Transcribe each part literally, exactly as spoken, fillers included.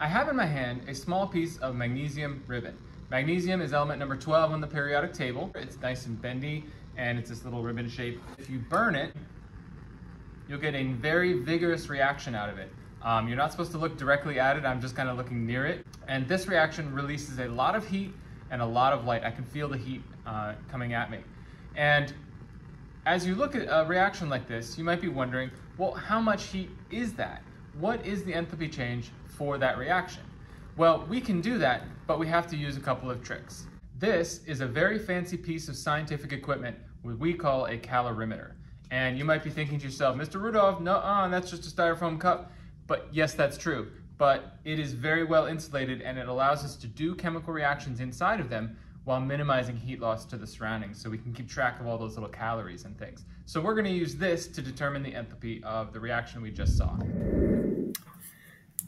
I have in my hand a small piece of magnesium ribbon. Magnesium is element number twelve on the periodic table. It's nice and bendy, and it's this little ribbon shape. If you burn it, you'll get a very vigorous reaction out of it. Um, you're not supposed to look directly at it, I'm just kind of looking near it. And this reaction releases a lot of heat and a lot of light. I can feel the heat uh, coming at me. And as you look at a reaction like this, you might be wondering, well, how much heat is that? What is the enthalpy change for that reaction? Well, we can do that, but we have to use a couple of tricks. This is a very fancy piece of scientific equipment, what we call a calorimeter. And you might be thinking to yourself, Mister Rudolph, no-uh, that's just a styrofoam cup. But yes, that's true, but it is very well insulated and it allows us to do chemical reactions inside of them while minimizing heat loss to the surroundings, so we can keep track of all those little calories and things. So we're gonna use this to determine the enthalpy of the reaction we just saw.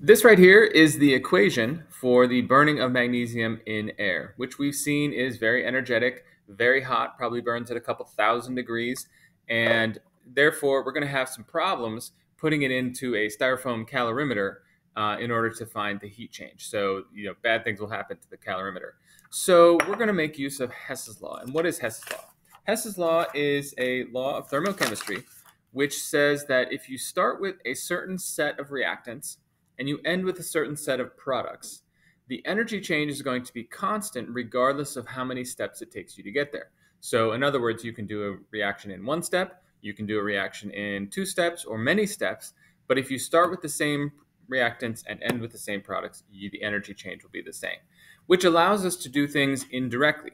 This right here is the equation for the burning of magnesium in air, which we've seen is very energetic, very hot, probably burns at a couple thousand degrees, and therefore we're gonna have some problems putting it into a styrofoam calorimeter uh, in order to find the heat change. So, you know, bad things will happen to the calorimeter. So we're gonna make use of Hess's law. And what is Hess's law? Hess's law is a law of thermochemistry, which says that if you start with a certain set of reactants and you end with a certain set of products, the energy change is going to be constant regardless of how many steps it takes you to get there. So in other words, you can do a reaction in one step, you can do a reaction in two steps or many steps, but if you start with the same reactants and end with the same products, you, the energy change will be the same, which allows us to do things indirectly.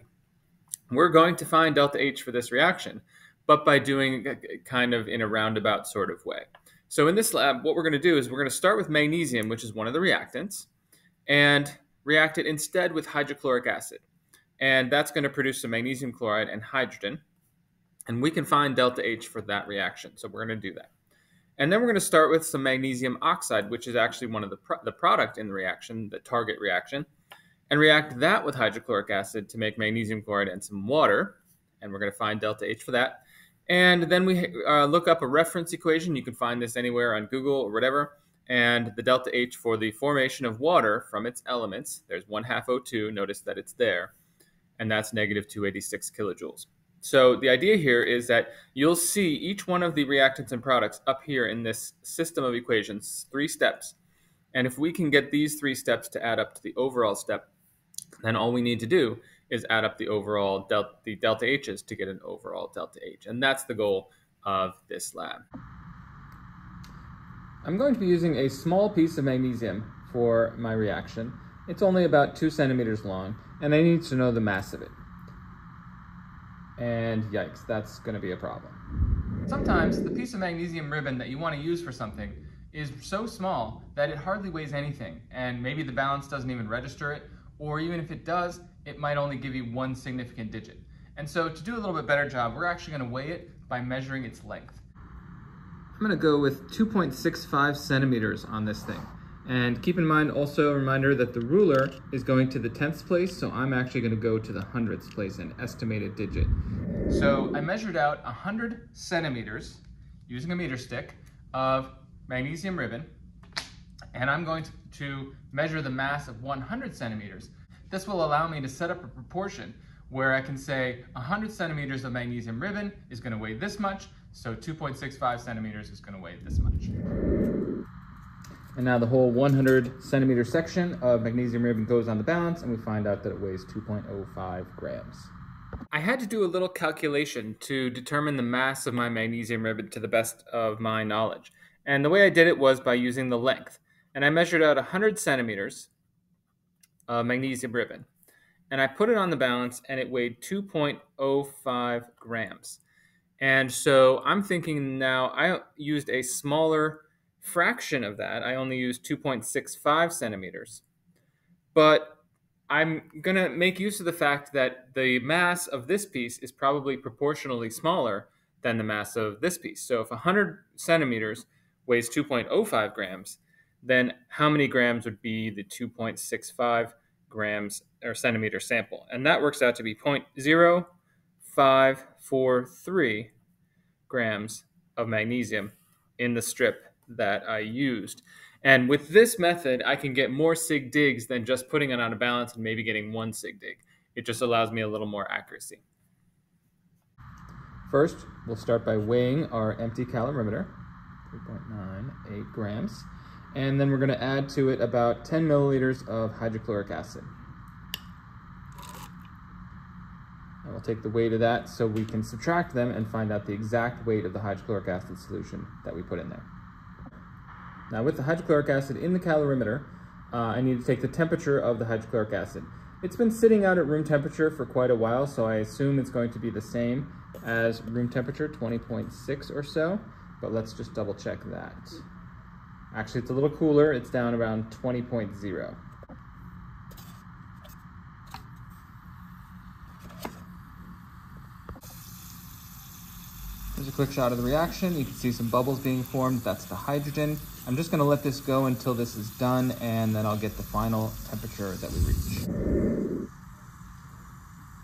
We're going to find delta H for this reaction, but by doing kind of in a roundabout sort of way. So in this lab, what we're gonna do is we're gonna start with magnesium, which is one of the reactants, and react it instead with hydrochloric acid. And that's gonna produce some magnesium chloride and hydrogen. And we can find delta H for that reaction. So we're going to do that. And then we're going to start with some magnesium oxide, which is actually one of the, pro the product in the reaction, the target reaction, and react that with hydrochloric acid to make magnesium chloride and some water. And we're going to find delta H for that. And then we uh, look up a reference equation. You can find this anywhere on Google or whatever. And the delta H for the formation of water from its elements, there's one half O two, notice that it's there, and that's negative two hundred eighty-six kilojoules. So the idea here is that you'll see each one of the reactants and products up here in this system of equations, three steps. And if we can get these three steps to add up to the overall step, then all we need to do is add up the overall delta, the delta H's to get an overall delta H. And that's the goal of this lab. I'm going to be using a small piece of magnesium for my reaction. It's only about two centimeters long, and I need to know the mass of it. And yikes, that's gonna be a problem. Sometimes the piece of magnesium ribbon that you wanna use for something is so small that it hardly weighs anything, and maybe the balance doesn't even register it, or even if it does, it might only give you one significant digit. And so to do a little bit better job, we're actually gonna weigh it by measuring its length. I'm gonna go with two point six five centimeters on this thing. And keep in mind also a reminder that the ruler is going to the tenths place, so I'm actually gonna go to the hundredths place, an estimated digit. So I measured out one hundred centimeters using a meter stick of magnesium ribbon, and I'm going to, to measure the mass of one hundred centimeters. This will allow me to set up a proportion where I can say one hundred centimeters of magnesium ribbon is gonna weigh this much, so two point six five centimeters is gonna weigh this much. And now the whole one hundred centimeter section of magnesium ribbon goes on the balance, and we find out that it weighs two point zero five grams. I had to do a little calculation to determine the mass of my magnesium ribbon to the best of my knowledge. And the way I did it was by using the length. And I measured out one hundred centimeters of magnesium ribbon. And I put it on the balance, and it weighed two point zero five grams. And so I'm thinking now I used a smaller fraction of that. I only use two point six five centimeters, but I'm gonna make use of the fact that the mass of this piece is probably proportionally smaller than the mass of this piece. So if one hundred centimeters weighs two point zero five grams, then how many grams would be the two point six five grams or centimeter sample? And that works out to be zero point zero five four three grams of magnesium in the strip that I used. And with this method, I can get more sig digs than just putting it on a balance and maybe getting one sig dig. It just allows me a little more accuracy. First, we'll start by weighing our empty calorimeter, three point nine eight grams. And then we're going to add to it about ten milliliters of hydrochloric acid. And we'll take the weight of that so we can subtract them and find out the exact weight of the hydrochloric acid solution that we put in there. Now, with the hydrochloric acid in the calorimeter, uh, I need to take the temperature of the hydrochloric acid. It's been sitting out at room temperature for quite a while, so I assume it's going to be the same as room temperature, twenty point six or so, but let's just double check that. Actually, it's a little cooler. It's down around twenty point zero. Here's a quick shot of the reaction. You can see some bubbles being formed. That's the hydrogen. I'm just going to let this go until this is done, and then I'll get the final temperature that we reach.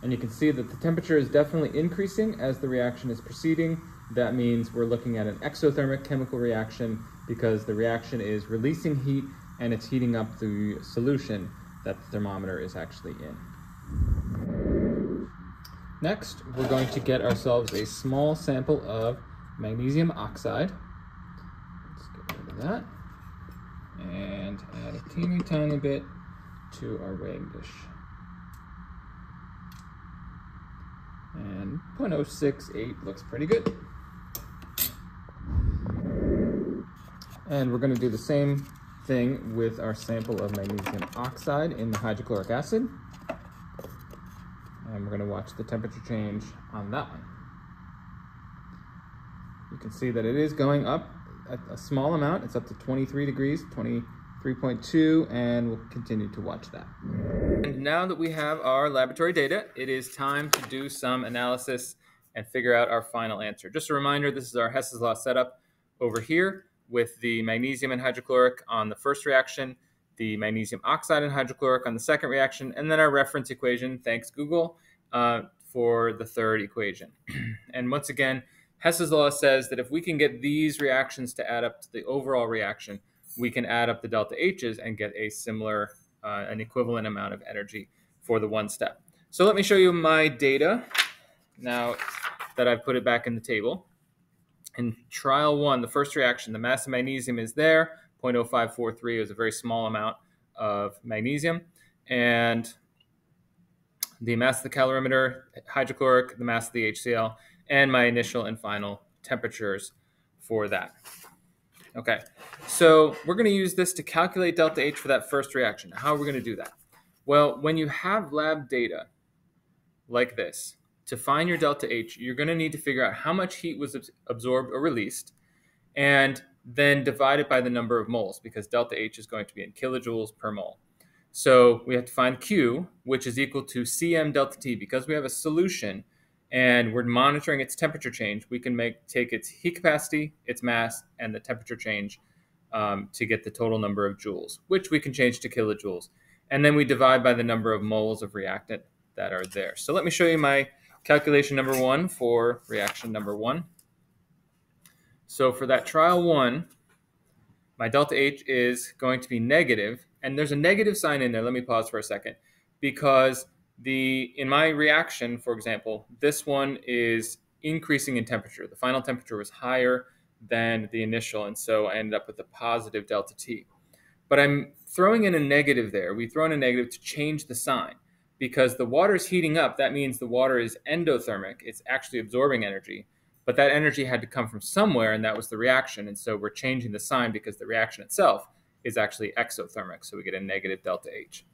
And you can see that the temperature is definitely increasing as the reaction is proceeding. That means we're looking at an exothermic chemical reaction, because the reaction is releasing heat and it's heating up the solution that the thermometer is actually in. Next, we're going to get ourselves a small sample of magnesium oxide. Let's get rid of that. And add a teeny tiny bit to our weighing dish. And zero point zero six eight looks pretty good. And we're going to do the same thing with our sample of magnesium oxide in the hydrochloric acid. And we're going to watch the temperature change on that one. You can see that it is going up a small amount. It's up to twenty-three degrees, twenty-three point two, and we'll continue to watch that. And now that we have our laboratory data, it is time to do some analysis and figure out our final answer. Just a reminder, this is our Hess's law setup over here, with the magnesium and hydrochloric on the first reaction, the magnesium oxide and hydrochloric on the second reaction, and then our reference equation, thanks Google, uh, for the third equation. And once again, Hess's law says that if we can get these reactions to add up to the overall reaction, we can add up the delta H's and get a similar, uh, an equivalent amount of energy for the one step. So let me show you my data now that I've put it back in the table. In trial one, the first reaction, the mass of magnesium is there, zero point zero five four three is a very small amount of magnesium. And the mass of the calorimeter, hydrochloric, the mass of the HCl, and my initial and final temperatures for that. Okay, so we're going to use this to calculate delta H for that first reaction. How are we going to do that? Well, when you have lab data like this, to find your delta H, you're going to need to figure out how much heat was absorbed or released, and then divide it by the number of moles, because delta H is going to be in kilojoules per mole. So we have to find Q, which is equal to C M delta T. Because we have a solution and we're monitoring its temperature change, we can make take its heat capacity, its mass, and the temperature change um, to get the total number of joules, which we can change to kilojoules. And then we divide by the number of moles of reactant that are there. So let me show you my calculation number one for reaction number one. So for that trial one, my delta H is going to be negative, and there's a negative sign in there. Let me pause for a second, because the in my reaction, for example, this one is increasing in temperature. The final temperature was higher than the initial, and so I ended up with a positive delta T. But I'm throwing in a negative there. We throw in a negative to change the sign. Because the water is heating up, that means the water is endothermic. It's actually absorbing energy. But that energy had to come from somewhere, and that was the reaction. And so we're changing the sign because the reaction itself is actually exothermic. So we get a negative delta H.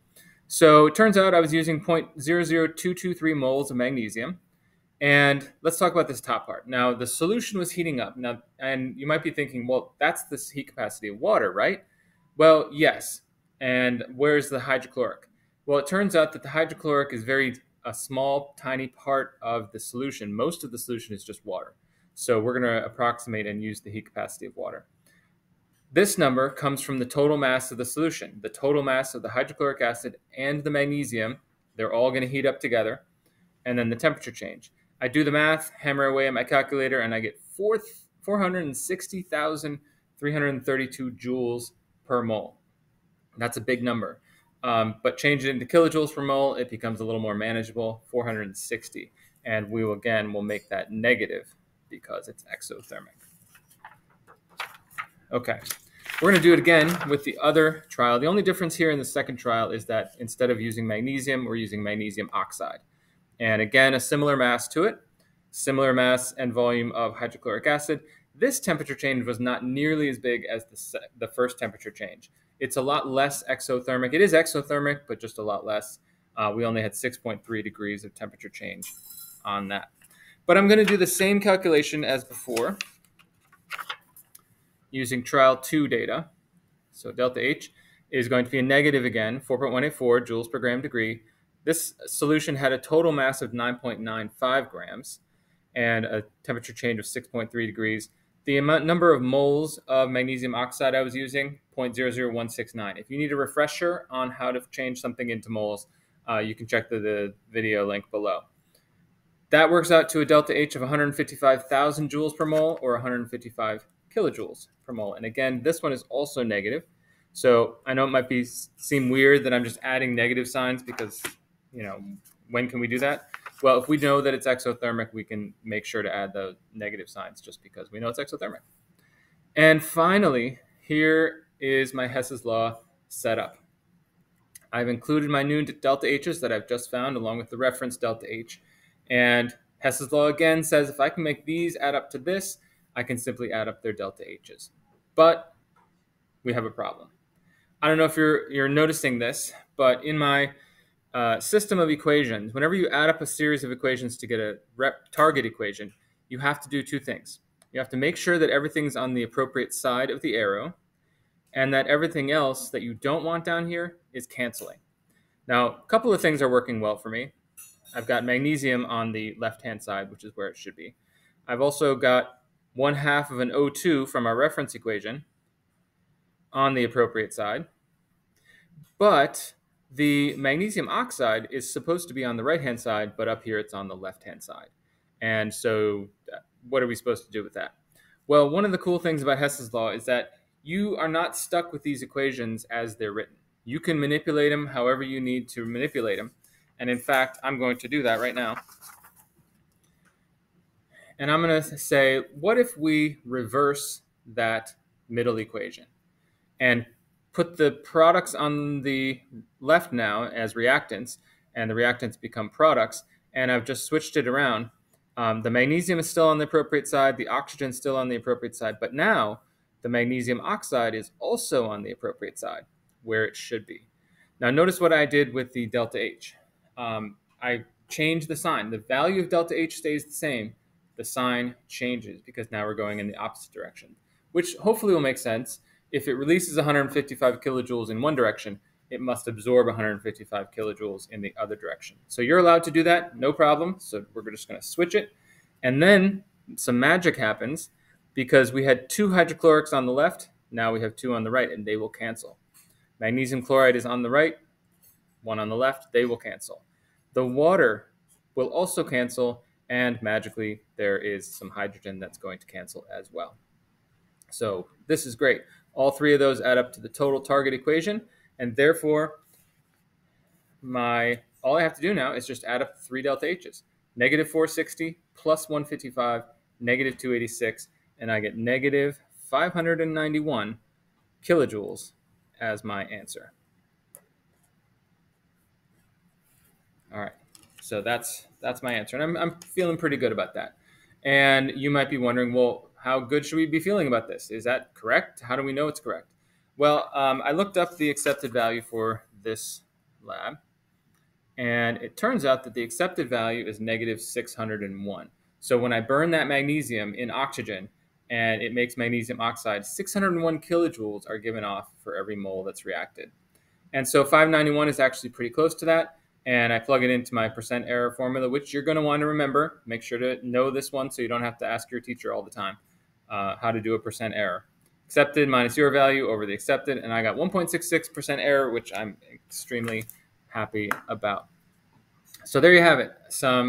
So it turns out I was using zero point zero zero two two three moles of magnesium. And let's talk about this top part. Now, the solution was heating up. Now, and you might be thinking, well, that's the heat capacity of water, right? Well, yes. And where's the hydrochloric? Well, it turns out that the hydrochloric is very a small, tiny part of the solution. Most of the solution is just water. So we're going to approximate and use the heat capacity of water. This number comes from the total mass of the solution, the total mass of the hydrochloric acid and the magnesium. They're all going to heat up together. And then the temperature change. I do the math, hammer away at my calculator, and I get four, four hundred sixty thousand three hundred thirty-two joules per mole. That's a big number. Um, but change it into kilojoules per mole, it becomes a little more manageable, four hundred sixty. And we will, again, will make that negative because it's exothermic. Okay, we're going to do it again with the other trial. The only difference here in the second trial is that instead of using magnesium, we're using magnesium oxide. And again, a similar mass to it, similar mass and volume of hydrochloric acid. This temperature change was not nearly as big as the, the first temperature change. It's a lot less exothermic. It is exothermic, but just a lot less. Uh, we only had six point three degrees of temperature change on that. But I'm going to do the same calculation as before using trial two data. So delta H is going to be a negative again, four point one eight four joules per gram degree. This solution had a total mass of nine point nine five grams and a temperature change of six point three degrees. The amount, number of moles of magnesium oxide I was using, zero point zero zero one six nine. If you need a refresher on how to change something into moles, uh, you can check the, the video link below. That works out to a delta H of one hundred fifty-five thousand joules per mole, or one hundred fifty-five kilojoules per mole. And again, this one is also negative. So I know it might be seem weird that I'm just adding negative signs because, you know, when can we do that? Well, if we know that it's exothermic, we can make sure to add the negative signs just because we know it's exothermic. And finally, here is my Hess's law set up. I've included my new delta H's that I've just found along with the reference delta H. And Hess's law again says if I can make these add up to this, I can simply add up their delta H's. But we have a problem. I don't know if you're, you're noticing this, but in my Uh, system of equations, whenever you add up a series of equations to get a rep target equation, you have to do two things. You have to make sure that everything's on the appropriate side of the arrow and that everything else that you don't want down here is canceling. Now, a couple of things are working well for me. I've got magnesium on the left-hand side, which is where it should be. I've also got one half of an O two from our reference equation on the appropriate side. But the magnesium oxide is supposed to be on the right-hand side, but up here it's on the left-hand side. And so what are we supposed to do with that? Well, one of the cool things about Hess's law is that you are not stuck with these equations as they're written. You can manipulate them however you need to manipulate them. And in fact, I'm going to do that right now. And I'm going to say, what if we reverse that middle equation and put the products on the left now as reactants, and the reactants become products, and I've just switched it around. Um, the magnesium is still on the appropriate side, the oxygen is still on the appropriate side, but now the magnesium oxide is also on the appropriate side, where it should be. Now notice what I did with the delta H. Um, I changed the sign. The value of delta H stays the same. The sign changes because now we're going in the opposite direction, which hopefully will make sense. If it releases one hundred fifty-five kilojoules in one direction, it must absorb one hundred fifty-five kilojoules in the other direction. So you're allowed to do that, no problem. So we're just going to switch it. And then some magic happens because we had two hydrochlorics on the left. Now we have two on the right, and they will cancel. Magnesium chloride is on the right, one on the left. They will cancel. The water will also cancel, and magically there is some hydrogen that's going to cancel as well. So this is great. All three of those add up to the total target equation, and therefore my all I have to do now is just add up three delta H's. Negative four sixty plus one fifty-five, negative two eighty-six, and I get negative five hundred ninety-one kilojoules as my answer. All right, so that's that's my answer, and I'm, I'm feeling pretty good about that. And you might be wondering, well, how good should we be feeling about this? Is that correct? How do we know it's correct? Well, um, I looked up the accepted value for this lab, and it turns out that the accepted value is negative six hundred one. So when I burn that magnesium in oxygen and it makes magnesium oxide, six hundred one kilojoules are given off for every mole that's reacted. And so five ninety-one is actually pretty close to that. And I plug it into my percent error formula, which you're going to want to remember. Make sure to know this one so you don't have to ask your teacher all the time. Uh, how to do a percent error. Accepted minus your value over the accepted, and I got one point six six percent error, which I'm extremely happy about. So there you have it, some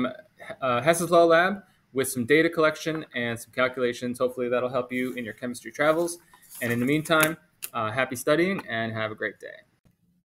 uh, Hess's Law Lab with some data collection and some calculations. Hopefully that'll help you in your chemistry travels. And in the meantime, Uh, happy studying and have a great day.